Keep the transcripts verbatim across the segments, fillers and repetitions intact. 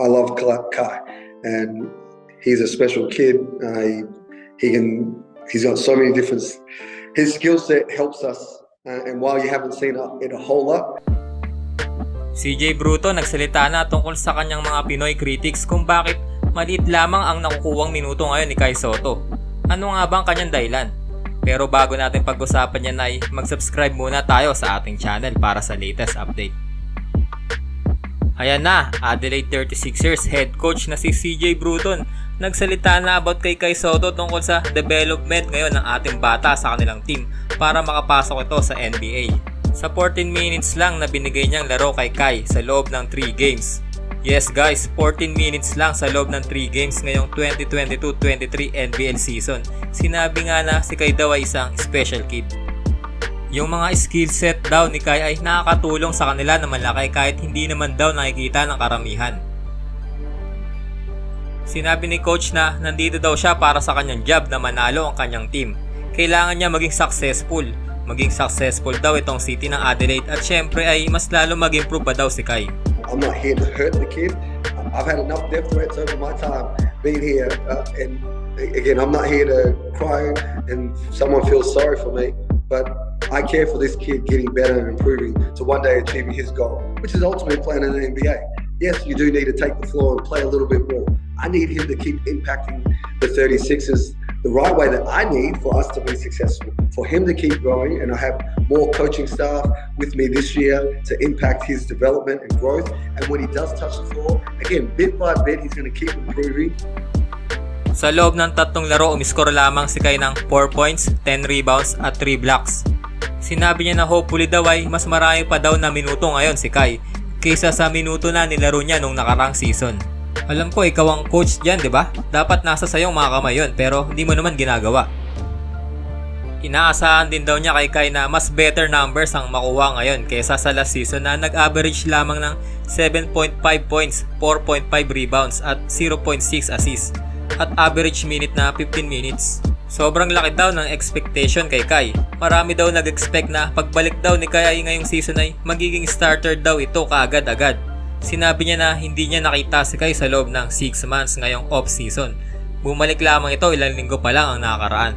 I love Kai, and he's a special kid. Uh, he, he can, he's got so many different, his skill set helps us. Uh, and while you haven't seen it a whole lot. C J Bruton nagsalita na tungkol sa kanyang mga Pinoy critics kung bakit maliit lamang ang nakukuwang minuto ngayon ni Kai Sotto. Ano nga ba ang kanyang dahilan? Pero bago natin pag-usapan yan ay mag-subscribe muna tayo sa ating channel para sa latest update. Ayan na, Adelaide thirty-sixers head coach na si C J Bruton nagsalita na about kay Kai Sotto tungkol sa development ngayon ng ating bata sa kanilang team para makapasok ito sa N B A. Sa fourteen minutes lang na binigay niyang laro kay Kai sa loob ng three games. Yes guys, fourteen minutes lang sa loob ng three games ngayong twenty twenty-two twenty-three N B L season. Sinabi nga na si Kai daw ay isang special kid. Yung mga skill set daw ni Kai ay nakakatulong sa kanila na malaki kahit hindi naman daw nakikita ng karamihan. Sinabi ni coach na nandito daw siya para sa kanyang job na manalo ang kanyang team. Kailangan niya maging successful. Maging successful daw itong city ng Adelaide at syempre ay mas lalo mag-improve pa daw si Kai. I'm not here to hurt the kid. I've had enough death threats over my time being here. Uh, and again, I'm not here to cry and someone feels sorry for me. But I care for this kid getting better and improving to one day achieving his goal, which is ultimately playing in the N B A. Yes, you do need to take the floor and play a little bit more. I need him to keep impacting the thirty-sixers the right way that I need for us to be successful, for him to keep growing. And I have more coaching staff with me this year to impact his development and growth. And when he does touch the floor, again, bit by bit, he's going to keep improving. Sa loob ng tatlong laro, umiskor lamang si Kai ng four points, ten rebounds at three blocks. Sinabi niya na hopefully daw ay mas marami pa daw na minuto ngayon si Kai kaysa sa minuto na nilaro niya nung nakarang season. Alam ko ikaw ang coach diyan, 'di ba? Dapat nasa sayong mga kamay 'yon pero hindi mo naman ginagawa. Inaasahan din daw niya kay Kai na mas better numbers ang makuha ngayon kaysa sa last season na nag-average lamang ng seven point five points, four point five rebounds at zero point six assists. At average minute na fifteen minutes. Sobrang laki daw ng expectation kay Kai. Marami daw nag-expect na pagbalik daw ni Kai ay ngayong season ay magiging starter daw ito kaagad-agad. Sinabi niya na hindi niya nakita si Kai sa loob ng six months ngayong off-season. Bumalik lamang ito ilang linggo pa lang ang nakakaraan.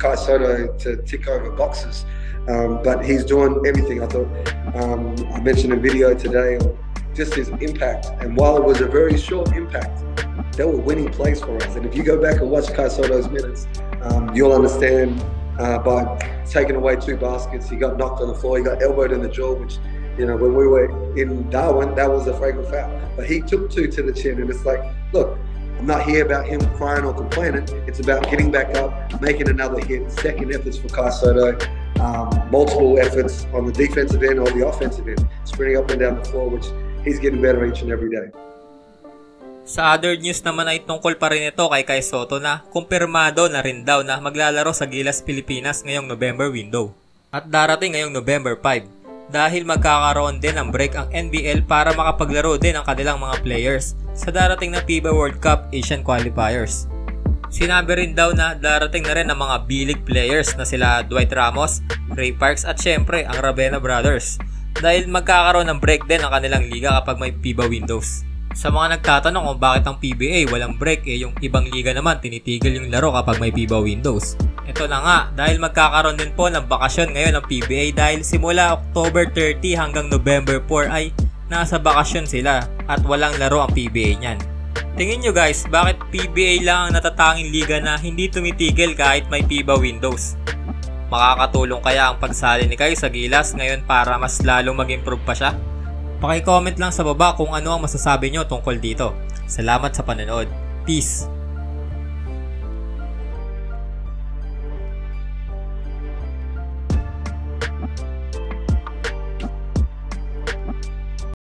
Kai Sotto to tick over boxes, um, but he's doing everything. I thought um, I mentioned a video today of just his impact, and while it was a very short impact, they were winning plays for us. And if you go back and watch Kai Sotto's minutes, um, you'll understand uh, by taking away two baskets, he got knocked on the floor, he got elbowed in the jaw, which, you know, when we were in Darwin, that was a fragrant foul. But he took two to the chin, and it's like, look, I'm not here about him crying or complaining. It's about getting back up, making another hit, second efforts for Kai Sotto, um, multiple efforts on the defensive end or the offensive end, sprinting up and down the floor, which he's getting better each and every day. Sa other news naman ay tungkol pa rin ito kay Kai Sotto na kumpirmado na rin daw na maglalaro sa Gilas Pilipinas ngayong November window. At darating ngayong November five dahil magkakaroon din ng break ang N B L para makapaglaro din ang kanilang mga players sa darating na FIBA World Cup Asian Qualifiers. Sinabi rin daw na darating na rin ang mga B-League players na sila Dwight Ramos, Ray Parks at syempre ang Ravena Brothers dahil magkakaroon ng break din ang kanilang liga kapag may FIBA windows. Sa mga nagtatanong kung bakit ang P B A walang break eh yung ibang liga naman tinitigil yung laro kapag may FIBA windows. Ito na nga dahil magkakaroon din po ng bakasyon ngayon ng P B A dahil simula October thirty hanggang November four ay nasa bakasyon sila at walang laro ang P B A niyan. Tingin nyo guys, bakit P B A lang ang natatanging liga na hindi tumitigil kahit may FIBA windows? Makakatulong kaya ang pagsali ni Kai sa Gilas ngayon para mas lalong mag-improve pa siya? Paki-comment lang sa baba kung ano ang masasabi nyo tungkol dito. Salamat sa panonood. Peace!